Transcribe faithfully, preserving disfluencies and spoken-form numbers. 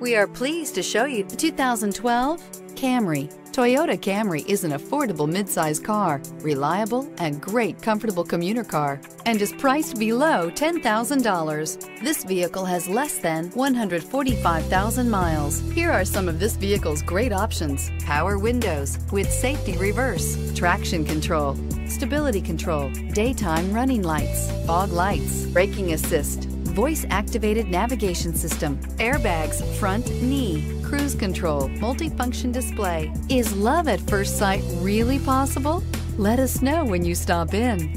We are pleased to show you the two thousand twelve Camry. Toyota Camry is an affordable midsize car, reliable and great comfortable commuter car, and is priced below ten thousand dollars. This vehicle has less than one hundred forty-five thousand miles. Here are some of this vehicle's great options: power windows with safety reverse, traction control, stability control, daytime running lights, fog lights, braking assist, voice-activated navigation system, airbags, front knee, cruise control, multifunction display. Is love at first sight really possible? Let us know when you stop in.